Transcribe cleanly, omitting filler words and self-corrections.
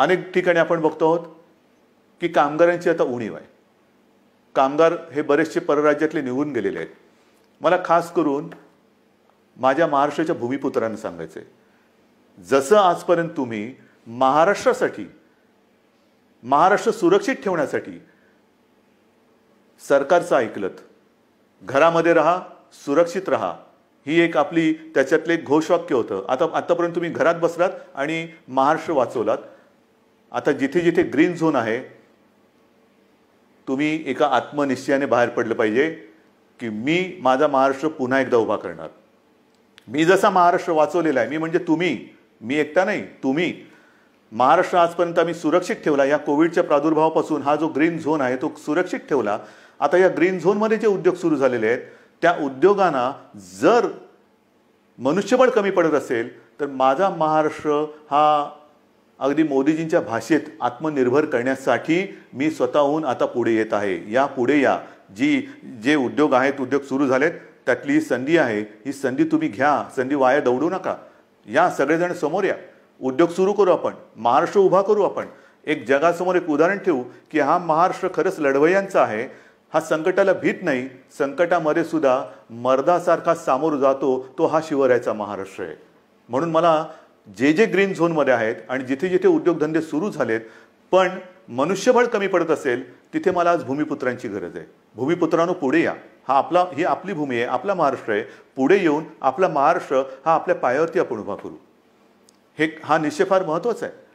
अनेक ठिकाणी आपण बघतो आहोत की कामगारांची आता उणीव आहे। कामगार हे बरेचसे परराज्यातले निघून गेलेले आहेत। मला खास करून माझ्या महाराष्ट्राच्या भूमिपुत्रांना सांगायचे, जसं आजपर्यंत तुम्ही महाराष्ट्रासाठी, महाराष्ट्र सुरक्षित ठेवण्यासाठी सरकारचं ऐकलत, घरामध्ये राहा, सुरक्षित राहा, ही एक आपली त्याच्यातले घोषवाक्य होतं। आता आतापर्यंत तुम्ही घरात बसलात आणि महाराष्ट्र वाचवलात। आता जिथे जिथे ग्रीन झोन आहे तुम्ही एका आत्मनिश्चयाने बाहेर पडलं पाहिजे की मी माझा महाराष्ट्र पुन्हा एकदा उभा करणार। मी जसा महाराष्ट्र वाचवलेला आहे, मी म्हणजे तुम्ही, मी एकटा नाही, तुम्ही महाराष्ट्र आजपर्यंत आम्ही सुरक्षित ठेवला। या कोविडच्या प्रादुर्भावापासून हा जो ग्रीन झोन आहे तो सुरक्षित ठेवला। आता या ग्रीन झोनमध्ये जे उद्योग सुरू झालेले आहेत त्या उद्योगांना जर मनुष्यबळ कमी पडत असेल तर माझा महाराष्ट्र हा अगदी मोदीजींच्या भाषेत आत्मनिर्भर करण्यासाठी मी स्वतःहून आता पुढे येत आहे। या पुढे या जे उद्योग आहेत, उद्योग सुरू झालेत त्यातली ही संधी आहे, ही संधी तुम्ही घ्या, संधी वाया दौडू नका। या सगळेजण समोर या, उद्योग सुरू करू, आपण महाराष्ट्र उभा करू, आपण एक जगासमोर एक उदाहरण ठेवू की हा महाराष्ट्र खरंच लढवयांचा आहे, हा संकटाला भीत नाही, संकटामध्ये सुद्धा मर्दासारखा सामोर जातो तो हा शिवरायाचा महाराष्ट्र आहे। म्हणून मला जे जे ग्रीन झोनमध्ये आहेत आणि जिथे जिथे उद्योगधंदे सुरू झालेत पण मनुष्यबळ कमी पडत असेल तिथे मला आज भूमिपुत्रांची गरज आहे। भूमिपुत्रांनो पुढे या, ही आपली भूमी आहे, आपला महाराष्ट्र आहे, पुढे येऊन आपला महाराष्ट्र हा आपल्या पायावरती आपण उभा करू। हा निश्चय फार महत्त्वाचा आहे।